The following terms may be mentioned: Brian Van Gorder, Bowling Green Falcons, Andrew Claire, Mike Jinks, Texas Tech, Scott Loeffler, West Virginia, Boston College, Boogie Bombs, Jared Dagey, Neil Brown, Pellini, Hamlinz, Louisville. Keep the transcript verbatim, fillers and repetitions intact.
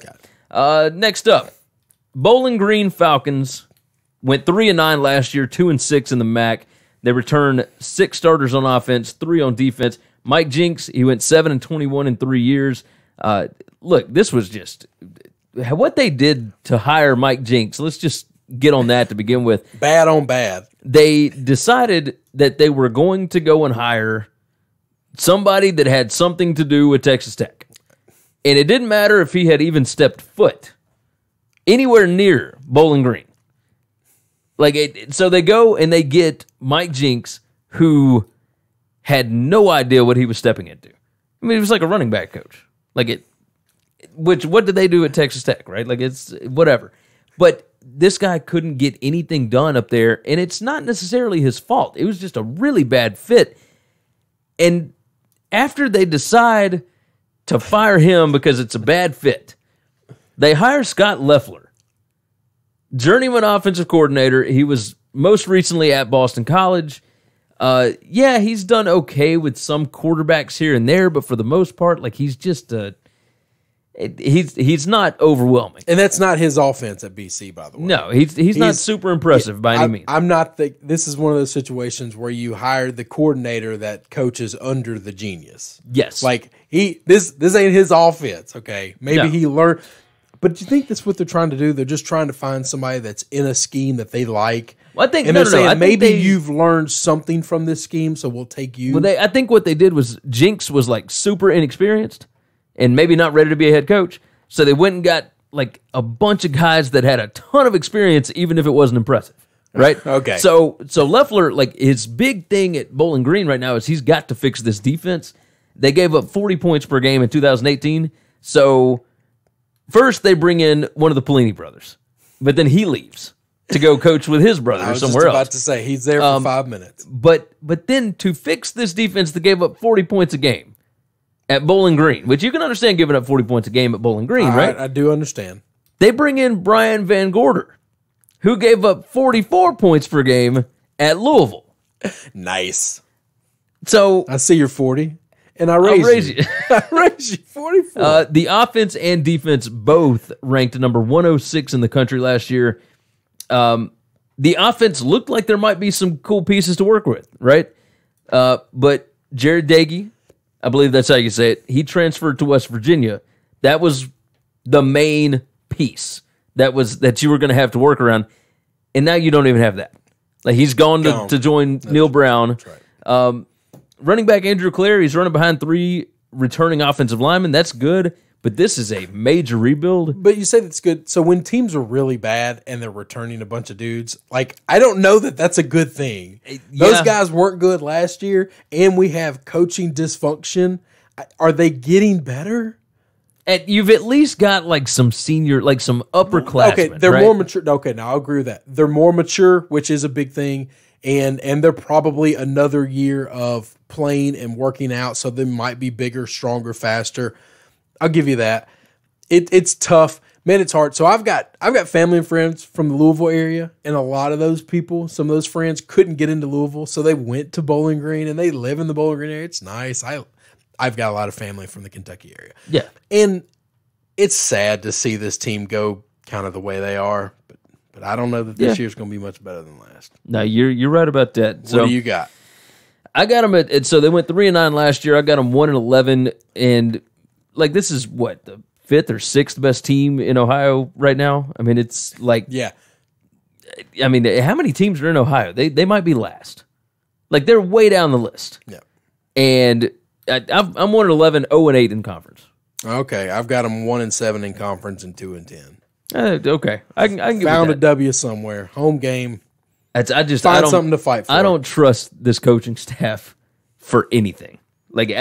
right. Uh, next up, Bowling Green Falcons went three and nine last year, two and six in the M A C. They returned six starters on offense, three on defense. Mike Jinks, he went seven and twenty-one in three years. Uh, look, this was just what they did to hire Mike Jinks. Let's just get on that to begin with. Bad on bad. They decided that they were going to go and hire somebody that had something to do with Texas Tech. And it didn't matter if he had even stepped foot anywhere near Bowling Green. Like it, so they go and they get Mike Jinks, who had no idea what he was stepping into. I mean, he was like a running back coach. Like it, which what did they do at Texas Tech, right? Like it's whatever. But this guy couldn't get anything done up there, and it's not necessarily his fault. It was just a really bad fit. And after they decide to fire him because it's a bad fit, they hire Scott Loeffler, journeyman offensive coordinator. He was most recently at Boston College. Uh, yeah, he's done okay with some quarterbacks here and there, but for the most part, like he's just a it, he's he's not overwhelming. And that's not his offense at B C, by the way. No, he's he's, he's not super impressive yeah, by any I, means. I'm not the, this is one of those situations where you hire the coordinator that coaches under the genius. Yes. Like he this this ain't his offense, okay? Maybe no. he learned But do you think that's what they're trying to do? They're just trying to find somebody that's in a scheme that they like. Well, I think and no, they're no, saying, I maybe think they, you've learned something from this scheme, so we'll take you. Well, they, I think what they did was Jinks was like super inexperienced and maybe not ready to be a head coach, so they went and got like a bunch of guys that had a ton of experience, even if it wasn't impressive, right? Okay. So, so Loeffler, like his big thing at Bowling Green right now is he's got to fix this defense. They gave up forty points per game in two thousand eighteen, so first they bring in one of the Pellini brothers, but then he leaves to go coach with his brother I was somewhere just about else. About to say he's there for um, five minutes, but but then to fix this defense that gave up forty points a game at Bowling Green, which you can understand giving up forty points a game at Bowling Green, All right? I do understand. They bring in Brian Van Gorder, who gave up forty-four points per game at Louisville. Nice. So I see you're forty, and I raise, I raise you. you. I raise you forty-four. Uh, the offense and defense both ranked number one oh six in the country last year. Um, the offense looked like there might be some cool pieces to work with, right? Uh, but Jared Dagey, I believe that's how you say it, he transferred to West Virginia. That was the main piece that was that you were going to have to work around, and now you don't even have that. Like he's gone to, gone. to join that's Neil Brown. That's right. Um, running back Andrew Claire, he's running behind three returning offensive linemen. That's good. But this is a major rebuild. But you say that's good. So when teams are really bad and they're returning a bunch of dudes, like, I don't know that that's a good thing. Yeah. Those guys weren't good last year, and we have coaching dysfunction. Are they getting better? And you've at least got, like, some senior, like, some upperclassmen. Okay, they're right? more mature. Okay, now I'll agree with that. They're more mature, which is a big thing, and and they're probably another year of playing and working out, so they might be bigger, stronger, faster. I'll give you that. It, it's tough. Man, it's hard. So I've got I've got family and friends from the Louisville area, and a lot of those people, some of those friends couldn't get into Louisville, so they went to Bowling Green, and they live in the Bowling Green area. It's nice. I, I've got a lot of family from the Kentucky area. Yeah. And it's sad to see this team go kind of the way they are, but but I don't know that this yeah. year's going to be much better than last. No, you're, you're right about that. What so, do you got? I got them at – so they went three and nine last year. I got them one and eleven, and – like, this is, what, the fifth or sixth best team in Ohio right now? I mean, it's like... Yeah. I mean, how many teams are in Ohio? They they might be last. Like, they're way down the list. Yeah. And I, I'm one and eleven, oh and eight in conference. Okay, I've got them one and seven in conference and two and ten. Uh, okay, I can, I can give Found a W somewhere. Home game. That's, I just, Find I don't, something to fight for. I don't trust this coaching staff for anything. Like, as